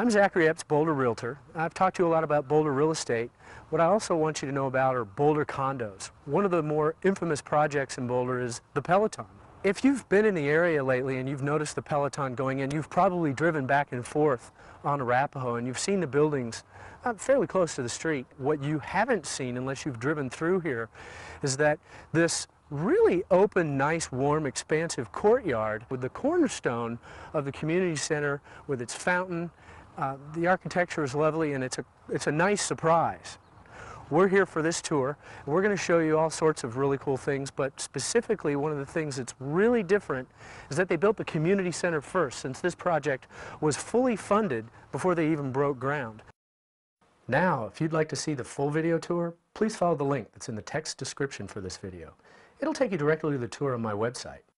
I'm Zachary Epps, Boulder Realtor. I've talked to you a lot about Boulder real estate. What I also want you to know about are Boulder condos. One of the more infamous projects in Boulder is the Peloton. If you've been in the area lately and you've noticed the Peloton going in, you've probably driven back and forth on Arapahoe and you've seen the buildings fairly close to the street. What you haven't seen, unless you've driven through here, is that this really open, nice, warm, expansive courtyard with the cornerstone of the community center with its fountain. The architecture is lovely and it's a nice surprise. We're here for this tour. We're going to show you all sorts of really cool things, but specifically one of the things that's really different is that they built the community center first, since this project was fully funded before they even broke ground. Now, if you'd like to see the full video tour, please follow the link that's in the text description for this video. It'll take you directly to the tour on my website.